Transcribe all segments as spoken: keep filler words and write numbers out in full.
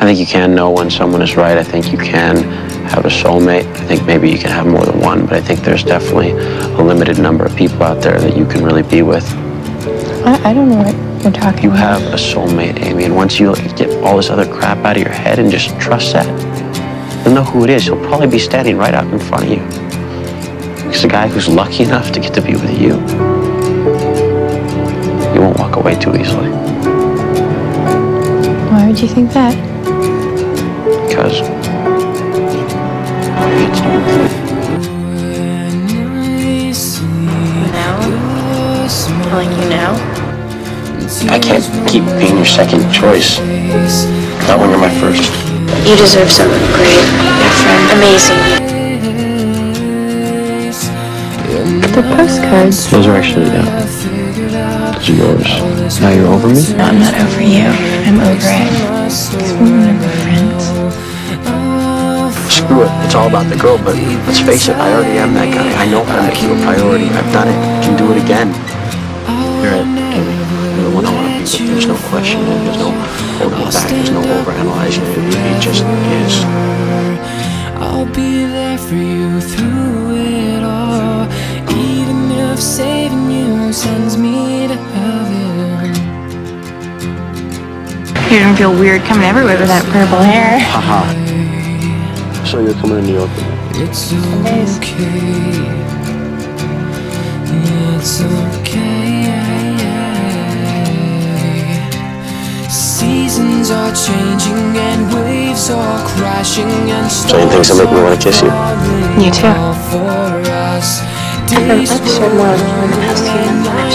I think you can know when someone is right. I think you can have a soulmate. I think maybe you can have more than one, but I think there's definitely a limited number of people out there that you can really be with. I, I don't know what you're talking you about. You have a soulmate, Amy, and once you get all this other crap out of your head and just trust that, you'll know who it is. He'll probably be standing right out in front of you. He's a guy who's lucky enough to get to be with you. You won't walk away too easily. Why would you think that? Because now, I like you now. I can't keep being your second choice. Not when you're my first. You deserve someone great, Ephram. Amazing. The postcards. Those are actually yeah. Those are yours. Now you're over me. No, I'm not over you. I'm over it. Because we remember friends. Screw it, it's all about the girl, but let's face it, I already am that guy. I know how to keep a priority. I've done it. I can do it again. You're it, Amy. You're the one I want to be with. There's no question. There's no holding back. There's no overanalyzing. It just is. I'll be there for you through it all. Even if saving you sends me to heaven. You're gonna feel weird coming everywhere with that purple hair. Haha. So you're coming to New York. It's okay. It's okay. Seasons are changing and waves are crashing and so you think somebody would want to kiss you? You too. I've been up so long in the past few months.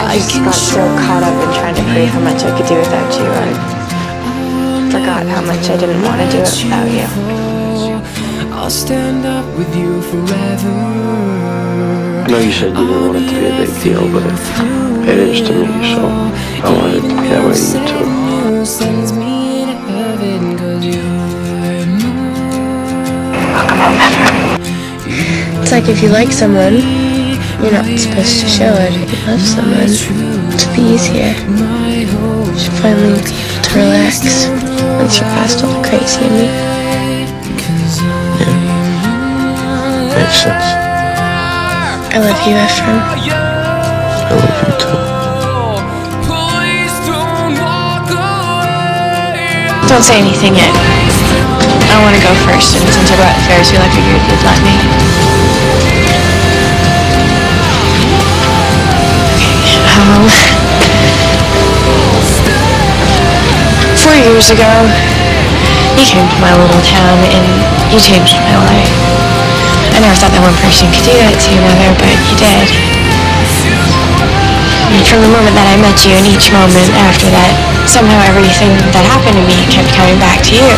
I just got so caught up in trying to create how much I could do without you. I forgot how much I didn't want to do it without you. I'll stand up with you forever. I know you said you didn't want it to be a big deal, but it is to me, so I wanted it to be that way to you too. It's like if you like someone, you're not supposed to show it. If you love someone, it'll be easier. You should finally be able to relax. Once you're past all the crazy in me. Yeah. Makes sense. I love you, Ephram. I love you too. Don't say anything yet. I want to go first, and since I brought the Ferris wheel, I figured you'd let me. Okay, um... Four years ago, you came to my little town and you changed my life. I never thought that one person could do that to another, but you did. And from the moment that I met you and each moment after that, somehow everything that happened to me kept coming back to you. I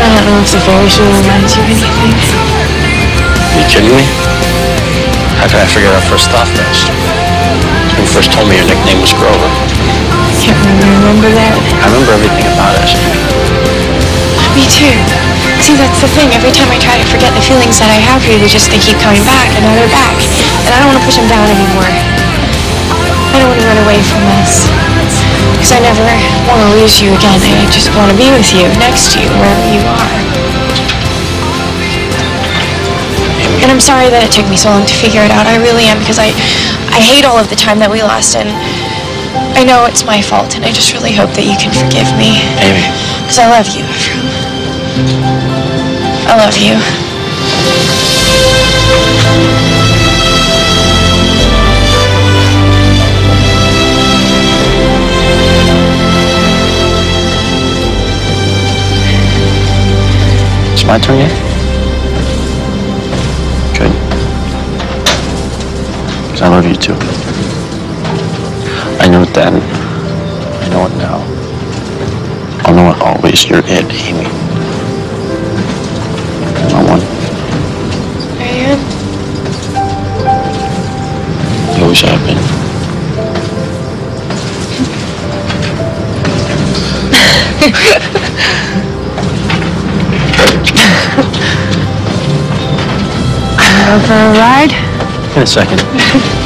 don't know if the Ferris wheel reminds you of anything. Are you kidding me? How could I figure out first thought first? When you first told me your nickname was Grover. I can't really remember that. I remember everything about us. Me too. See, that's the thing. Every time I try to forget the feelings that I have for you, they just they keep coming back, and now they're back. And I don't want to push them down anymore. I don't want to run away from this. Because I never want to lose you again. I just want to be with you, next to you, wherever you are. And I'm sorry that it took me so long to figure it out. I really am, because I, I hate all of the time that we lost, and I know it's my fault, and I just really hope that you can forgive me. Amy. Because I love you, Ephram. I love you. It's my turn yet? Good. Because I love you too. I knew it then. I know it now. I'll know it always. You're it, Amy. And I won. Are you in? You always have been. Over a ride? In a second.